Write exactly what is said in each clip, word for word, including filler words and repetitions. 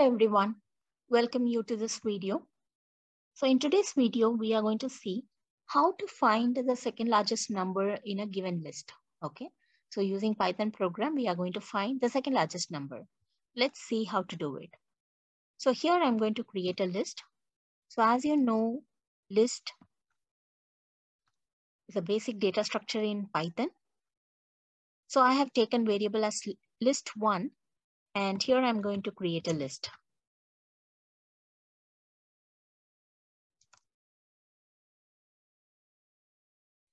Hello everyone, welcome you to this video. So in today's video, we are going to see how to find the second largest number in a given list, okay? So using Python program, we are going to find the second largest number. Let's see how to do it. So here I'm going to create a list. So as you know, list is a basic data structure in Python. So I have taken variable as list one. And here I'm going to create a list.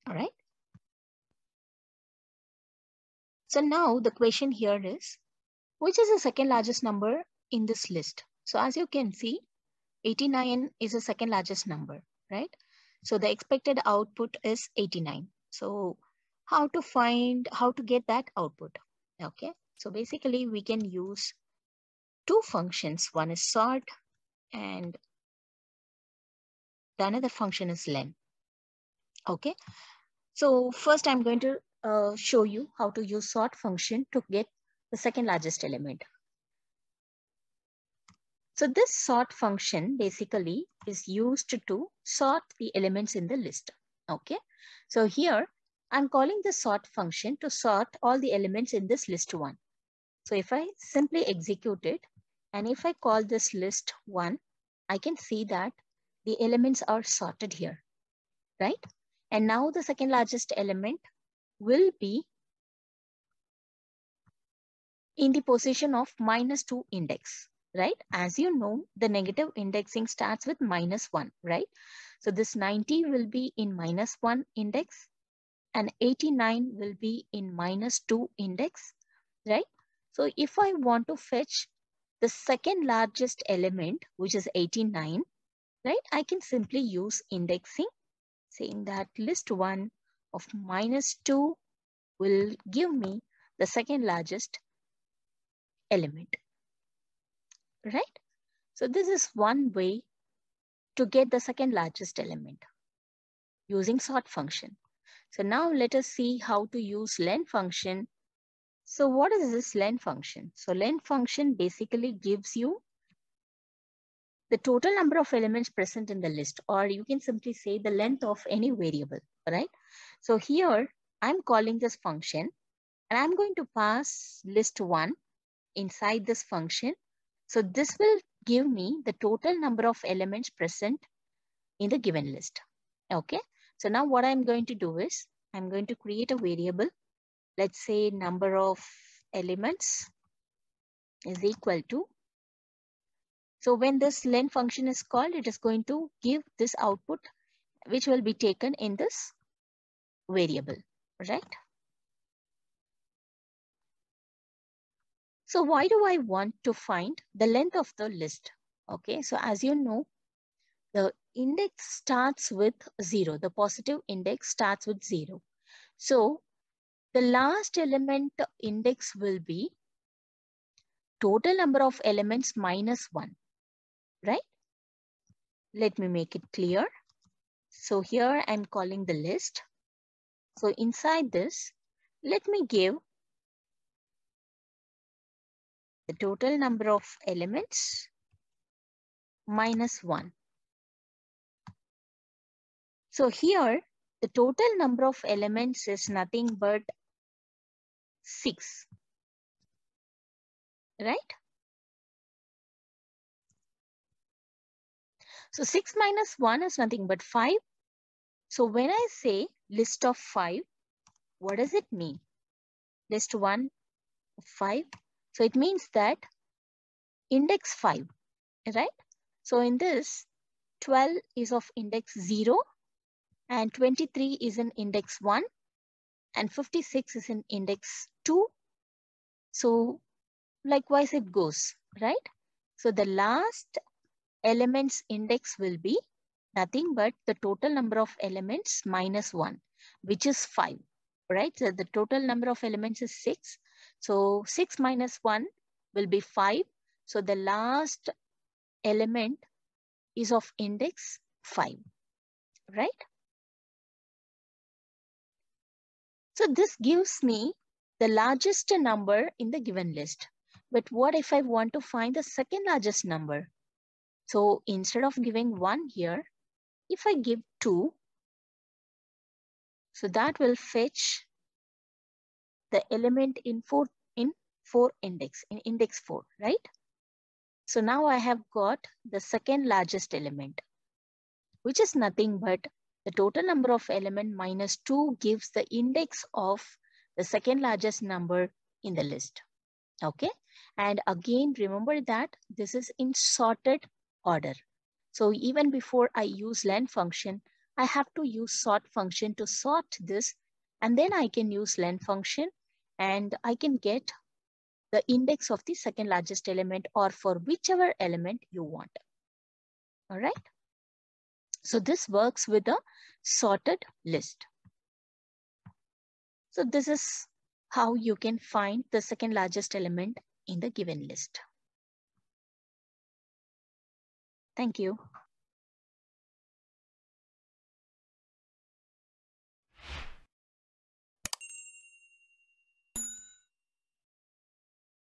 All right. So now the question here is, which is the second largest number in this list? So as you can see, eighty-nine is the second largest number, right? So the expected output is eighty-nine. So how to find, how to get that output? Okay. So basically we can use two functions. One is sort and the another function is len. Okay. So first I'm going to uh, show you how to use sort function to get the second largest element. So this sort function basically is used to sort the elements in the list. Okay. So here I'm calling the sort function to sort all the elements in this list one. So if I simply execute it, and if I call this list one, I can see that the elements are sorted here, right? And now the second largest element will be in the position of minus two index, right? As you know, the negative indexing starts with minus one, right? So this ninety will be in minus one index and eighty-nine will be in minus two index, right? So if I want to fetch the second largest element, which is eighty-nine, right? I can simply use indexing, saying that list one of minus two will give me the second largest element, right? So this is one way to get the second largest element using sort function. So now let us see how to use len function. So what is this len function? So len function basically gives you the total number of elements present in the list, or you can simply say the length of any variable, right? So here I'm calling this function and I'm going to pass list one inside this function. So this will give me the total number of elements present in the given list, okay? So now what I'm going to do is, I'm going to create a variable. Let's say number of elements is equal to. So when this len function is called, it is going to give this output, which will be taken in this variable, right? So why do I want to find the length of the list? Okay, so as you know, the index starts with zero. The positive index starts with zero. So the last element index will be total number of elements minus one, right? Let me make it clear. So here I'm calling the list. So inside this, let me give the total number of elements minus one. So here, the total number of elements is nothing but six, right? So six minus one is nothing but five. So when I say list of five, what does it mean? List one, five. So it means that index five, right? So in this, twelve is of index zero. And twenty-three is in index one and fifty-six is in index two. So likewise it goes, right? So the last elements index will be nothing but the total number of elements minus one, which is five, right? So the total number of elements is six. So six minus one will be five. So the last element is of index five, right? So this gives me the largest number in the given list. But what if I want to find the second largest number? So instead of giving one here, if I give two, so that will fetch the element in four, in four index, in index four, right? So now I have got the second largest element, which is nothing but the total number of element minus two gives the index of the second largest number in the list. Okay. And again, remember that this is in sorted order. So even before I use len function, I have to use sort function to sort this, and then I can use len function and I can get the index of the second largest element or for whichever element you want. All right. So this works with a sorted list. So this is how you can find the second largest element in the given list. Thank you.